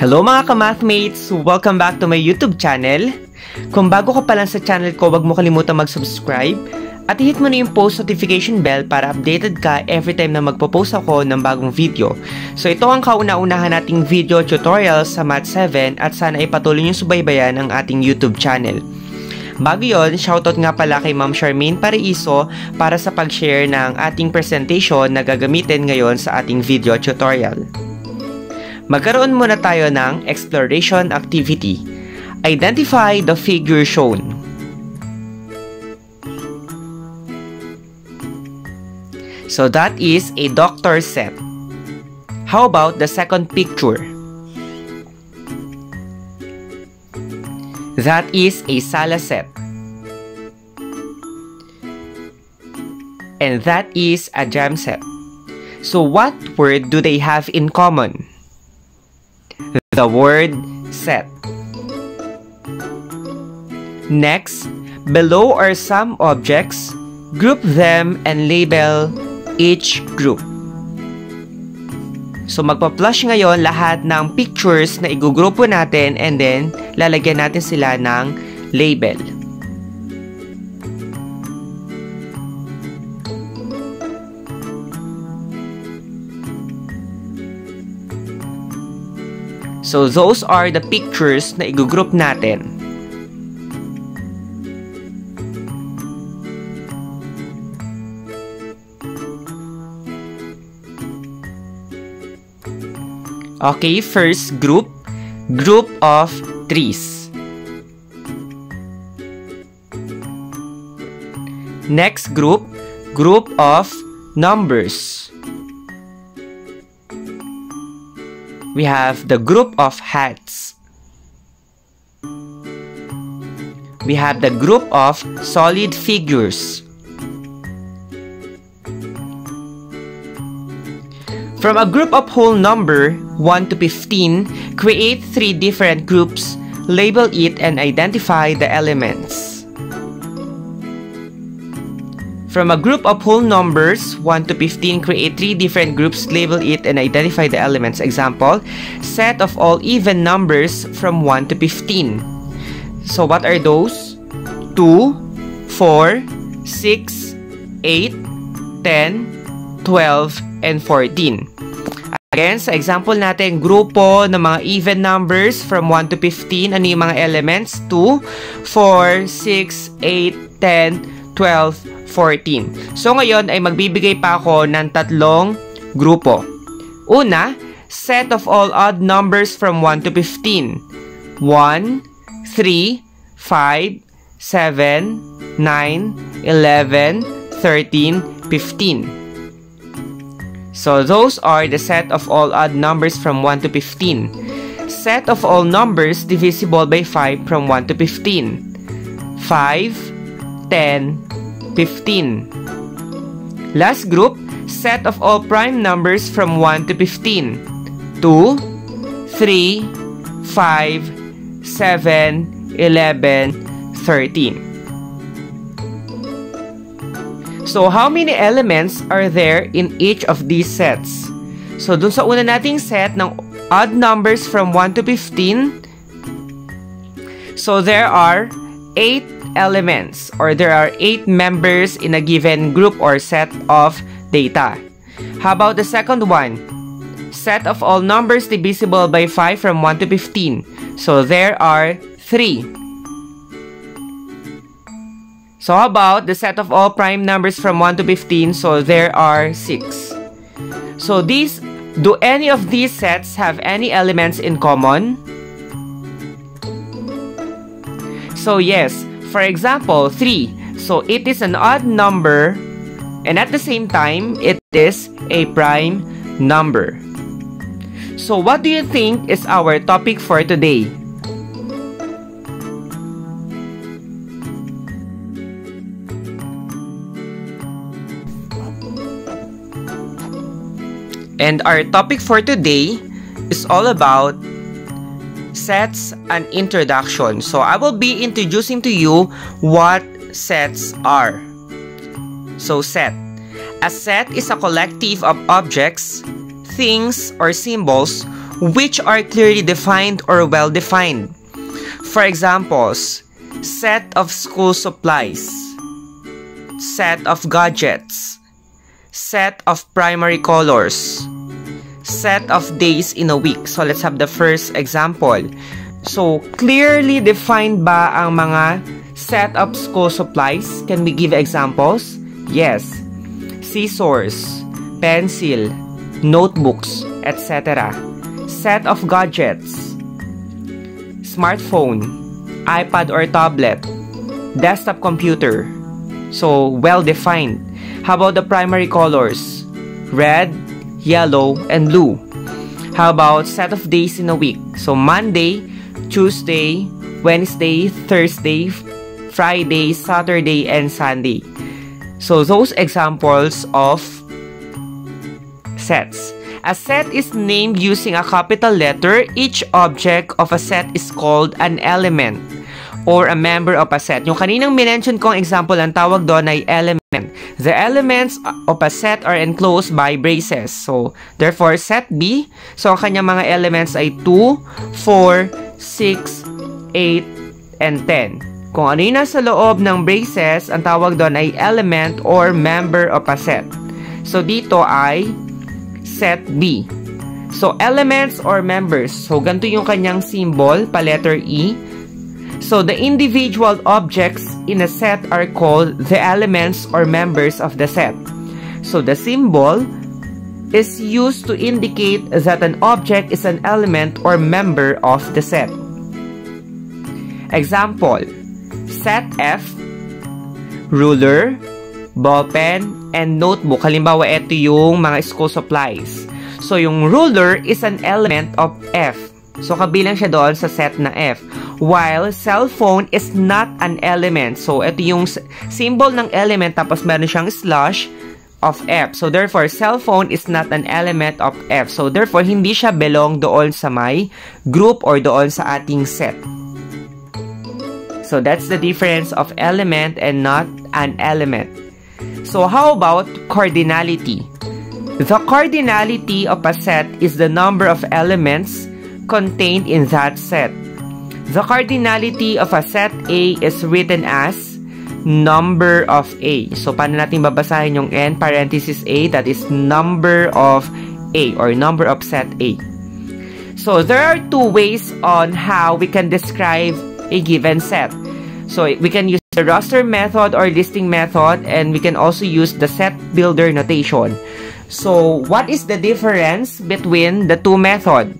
Hello mga ka-mathmates! Welcome back to my YouTube channel. Kung bago ka pa lang sa channel ko, wag mo kalimutan mag-subscribe at hit mo na yung post notification bell para updated ka every time na magpo-post ako ng bagong video. So ito ang kauna-unahan nating video tutorial sa Math 7 at sana ipatuloy niyong subaybayan ang ating YouTube channel. Bago yun, shoutout nga pala kay Ma'am Charmaine Paraiso para sa pag-share ng ating presentation na gagamitin ngayon sa ating video tutorial. Magkaroon muna tayo ng exploration activity. Identify the figure shown. So that is a doctor set. How about the second picture? That is a sala set. And that is a jam set. So what word do they have in common? The word set. Next, below are some objects. Group them and label each group. So magpa-flush ngayon lahat ng pictures na igugrupo natin and then lalagyan natin sila ng label. So those are the pictures na igugroup natin. Okay, first group, group of trees. Next group, group of numbers. We have the group of hats. We have the group of solid figures. From a group of whole number 1 to 15, create 3 different groups, label it and identify the elements. From a group of whole numbers 1 to 15, create 3 different groups, label it, and identify the elements. Example, set of all even numbers from 1 to 15. So what are those? 2, 4, 6, 8, 10, 12, and 14. Again, sa example natin, grupo ng mga even numbers from 1 to 15. Ano yung mga elements? 2, 4, 6, 8, 10, 12, 14. So ngayon ay magbibigay pa ako ng 3 grupo. Una, set of all odd numbers from 1 to 15. 1, 3, 5, 7, 9, 11, 13, 15. So those are the set of all odd numbers from 1 to 15. Set of all numbers divisible by 5 from 1 to 15. 5, 10, 15. Last group, set of all prime numbers from 1 to 15. 2, 3, 5, 7, 11, 13. So how many elements are there in each of these sets? So dun sa una nating set ng odd numbers from 1 to 15, so there are 8 elements, or there are 8 members in a given group or set of data. How about the second one? Set of all numbers divisible by 5 from 1 to 15. So there are 3. So how about the set of all prime numbers from 1 to 15? So there are 6. So do any of these sets have any elements in common? So yes, for example, 3. So it is an odd number and at the same time, it is a prime number. So what do you think is our topic for today? And our topic for today is all about sets and introduction. So I will be introducing to you what sets are. So set. A set is a collective of objects, things, or symbols which are clearly defined or well-defined. For examples, set of school supplies, set of gadgets, set of primary colors, set of days in a week. So let's have the first example. So clearly defined ba ang mga set of school supplies? Can we give examples? Yes. Scissors, pencil, notebooks, etc. Set of gadgets: smartphone, iPad or tablet, desktop computer. So well-defined. How about the primary colors? Red, yellow, and blue. How about set of days in a week? So Monday, Tuesday, Wednesday, Thursday, Friday, Saturday, and Sunday. So those examples of sets. A set is named using a capital letter. Each object of a set is called an element or a member of a set. Yung kaninang minention kong example, ang tawag doon ay element. The elements of a set are enclosed by braces. So, therefore, set B. So, ang kanyang mga elements ay 2, 4, 6, 8, and 10. Kung ano yung nasa loob ng braces, ang tawag doon ay element or member of a set. So, dito ay set B. So, elements or members. So, ganito yung kanyang symbol, pa letter E. So, the individual objects in a set are called the elements or members of the set. So, the symbol is used to indicate that an object is an element or member of the set. Example, set F, ruler, ballpen, and notebook. Halimbawa, ito yung mga school supplies. So, yung ruler is an element of F. So, kabilang siya doon sa set na F. While cell phone is not an element. So, ito yung symbol ng element tapos meron siyang slash of F. So, therefore, cell phone is not an element of F. So, therefore, hindi siya belong doon sa may group or doon sa ating set. So, that's the difference of element and not an element. So, how about cardinality? The cardinality of a set is the number of elements contained in that set. The cardinality of a set A is written as number of A. So, paano natin babasahin yung N parenthesis A? That is number of A or number of set A. So, there are two ways on how we can describe a given set. So, we can use the roster method or listing method, and we can also use the set-builder notation. So, what is the difference between the two methods?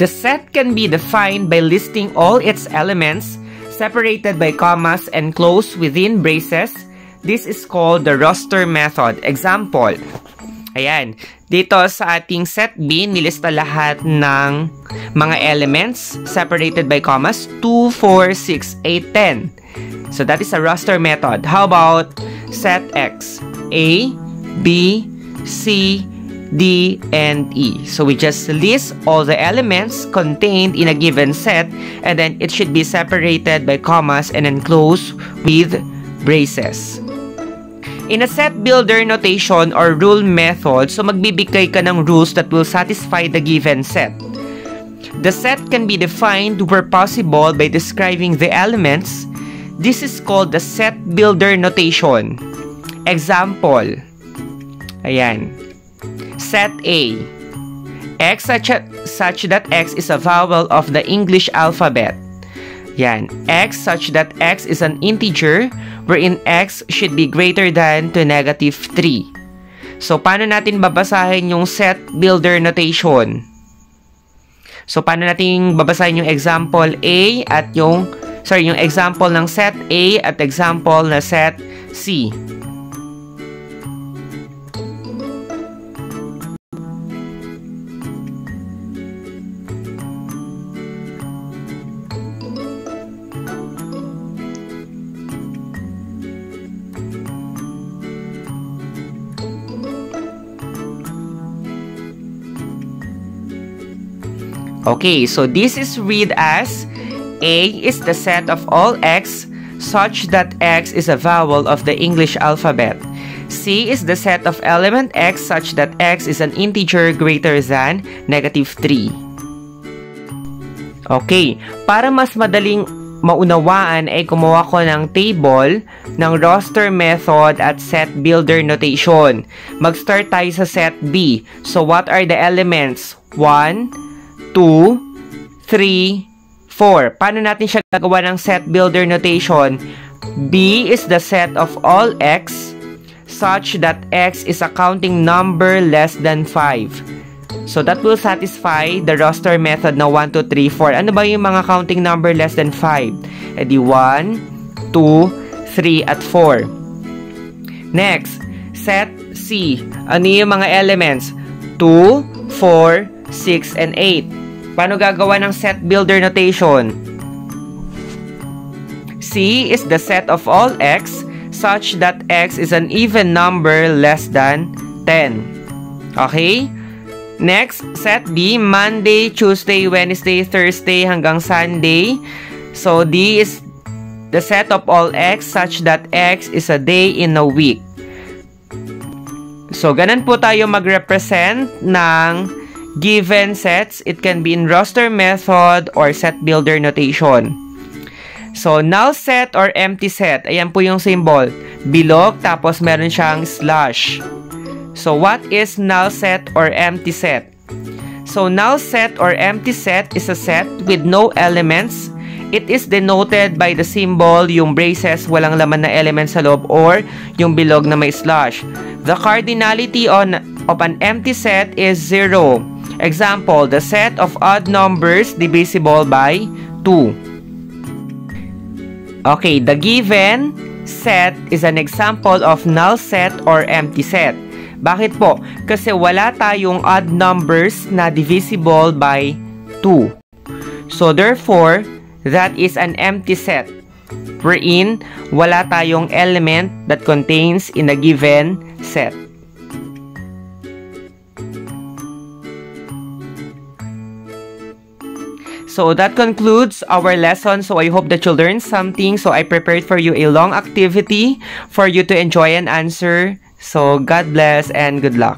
The set can be defined by listing all its elements, separated by commas and closed within braces. This is called the roster method. Example, ayan, dito sa ating set B, nilista lahat ng mga elements, separated by commas, 2, 4, 6, 8, 10. So that is a roster method. How about set X? A, B, C, D, and E. So we just list all the elements contained in a given set, and then it should be separated by commas and enclosed with braces. In a set builder notation or rule method, so magbibigay ka ng rules that will satisfy the given set. The set can be defined where possible by describing the elements. This is called the set builder notation. Example, ayan, set A, X such that X is a vowel of the English alphabet. Yan, X such that X is an integer wherein X should be greater than to negative 3. So, paano natin babasahin yung set builder notation? So, paano natin babasahin yung example A at yung example ng set A at example na set C? Okay, so this is read as A is the set of all X such that X is a vowel of the English alphabet. C is the set of element x such that x is an integer greater than -3. Okay, para mas madaling maunawaan ay gumawa ko ng table ng roster method at set-builder notation. Mag-start tayo sa set B. So, what are the elements? 1, 2, 3, 4. Paano natin siya gagawa ng set-builder notation? B is the set of all x such that x is a counting number less than 5. So, that will satisfy the roster method na 1, 2, 3, 4. Ano ba yung mga counting number less than 5? E di 1, 2, 3, at 4. Next, set C. Ano yung mga elements? 2, 4, 6, and 8. Paano gagawa ng set builder notation? C is the set of all x such that x is an even number less than 10. Okay? Next, set D, Monday, Tuesday, Wednesday, Thursday, hanggang Sunday. So, D is the set of all X such that X is a day in a week. So, ganun po tayo mag-represent ng given sets. It can be in roster method or set builder notation. So, null set or empty set. Ayan po yung symbol. Bilog, tapos meron siyang slash. So, what is null set or empty set? So, null set or empty set is a set with no elements. It is denoted by the symbol, yung braces, walang laman na element sa loob, or yung bilog na may slash. The cardinality of an empty set is 0. Example, the set of odd numbers divisible by 2. Okay, the given set is an example of null set or empty set. Bakit po? Kasi wala tayong odd numbers na divisible by 2. So, therefore, that is an empty set wherein wala tayong element that contains in a given set. So, that concludes our lesson. So, I hope that you learned something. So, I prepared for you a long activity for you to enjoy and answer. So, God bless and good luck.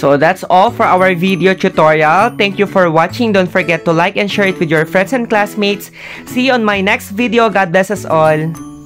So that's all for our video tutorial. Thank you for watching. Don't forget to like and share it with your friends and classmates. See you on my next video. God bless us all.